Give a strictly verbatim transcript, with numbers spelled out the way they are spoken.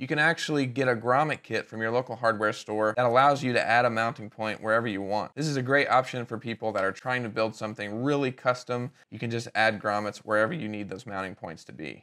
you can actually get a grommet kit from your local hardware store that allows you to add a mounting point wherever you want. This is a great option for people that are trying to build something really custom. You can just add grommets wherever you need those mounting points to be.